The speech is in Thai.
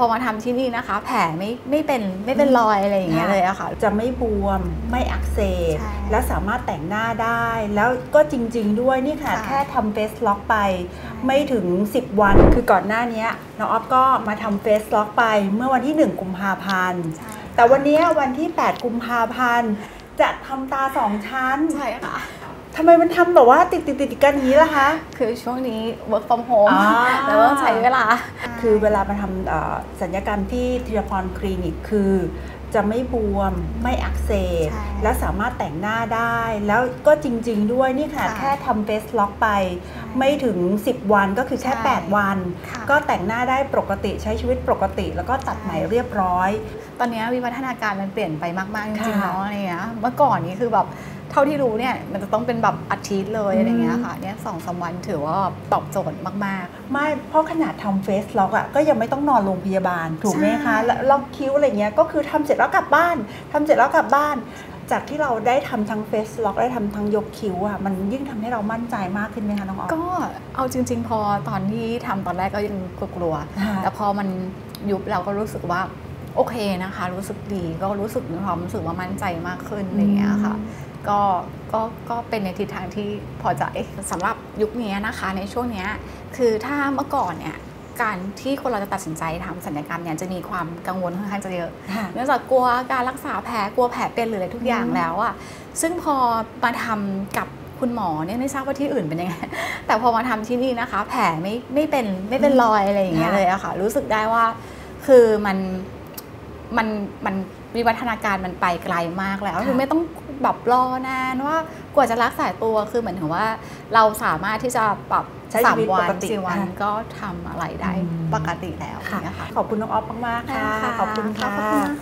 พอมาทำที่นี่นะคะแผลไม่เป็นรอยอะไรอย่างเงี้ยเลยอะค่ะจะไม่บวมไม่อักเสบและสามารถแต่งหน้าได้แล้วก็จริงๆด้วยนี่ค่ะแค่ทำเฟซล็อกไปไม่ถึง10วันคือก่อนหน้านี้น้องอ๊อฟก็มาทำเฟซล็อกไปเมื่อวันที่1 กุมภาพันธ์แต่วันนี้วันที่8 กุมภาพันธ์จะทำตา2 ชั้นใช่ค่ะทำไมมันทำแบบว่าติดกันอย่างนี้ล่ะคะคือช่วงนี้ work from home แล้วต้องใช้เวลาคือเวลามาทำศัลยกรรมที่ธีรพรคลินิกคือจะไม่บวมไม่อักเสบและสามารถแต่งหน้าได้แล้วก็จริงๆด้วยนี่ค่ะแค่ทำเฟซล็อกไปไม่ถึง10วันก็คือแค่8วันก็แต่งหน้าได้ปกติใช้ชีวิตปกติแล้วก็ตัดไหมเรียบร้อยตอนนี้วิวัฒนาการมันเปลี่ยนไปมากๆจริงๆเนาะอะไรเงี้ยเมื่อก่อนนี้คือแบบเท่าที่รู้เนี่ยมันจะต้องเป็นแบบอาทิตย์เลยอะไรเงี้ยค่ะเนี่ย2-3 วันถือว่าตอบโจทย์มากๆไม่เพราะขนาดทำเฟซล็อกอ่ะก็ยังไม่ต้องนอนโรงพยาบาลถูกไหมคะล็อกคิ้วอะไรเงี้ยก็คือทำเสร็จแล้วกลับบ้านจากที่เราได้ทำทั้งเฟซล็อกได้ทำทั้งยกคิ้วอ่ะมันยิ่งทำให้เรามั่นใจมากขึ้นไหมคะน้องอ๊อฟก็เอาจริงๆพอตอนที่ทำตอนแรกก็ยังกลัวแต่พอมันยุบเราก็รู้สึกว่าโอเคนะคะรู้สึกดีก็รู้สึกมีความรู้สึกว่ามั่นใจมากขึ้นอะไรเงี้ยค่ะก็เป็นในทิศทางที่พอจะสำหรับยุคนี้นะคะในช่วงนี้คือถ้าเมื่อก่อนเนี่ยการที่คนเราจะตัดสินใจทำศัลยกรรมเนี่ยจะมีความกังวลค่อนข้างจะเยอะเนื่องจากกลัวการรักษาแผลกลัวแผลเป็นหรืออะไรทุกอย่างแล้วอ่ะซึ่งพอมาทำกับคุณหมอเนี่ยไม่ทราบว่าที่อื่นเป็นยังไงแต่พอมาทำที่นี่นะคะแผลไม่เป็นรอยอะไรอย่างเงี้ยเลยอะค่ะรู้สึกได้ว่าคือมันวิวัฒนาการมันไปไกลมากแล้วคือไม่ต้องแบบรอนานว่ากว่าจะรักษาตัวคือเหมือนถึงว่าเราสามารถที่จะปรับใช้ชีวิตปกติวันก็ทำอะไรได้ปกติแล้วค่ะขอบคุณน้องอ๊อฟมากๆค่ะขอบคุณค่ะ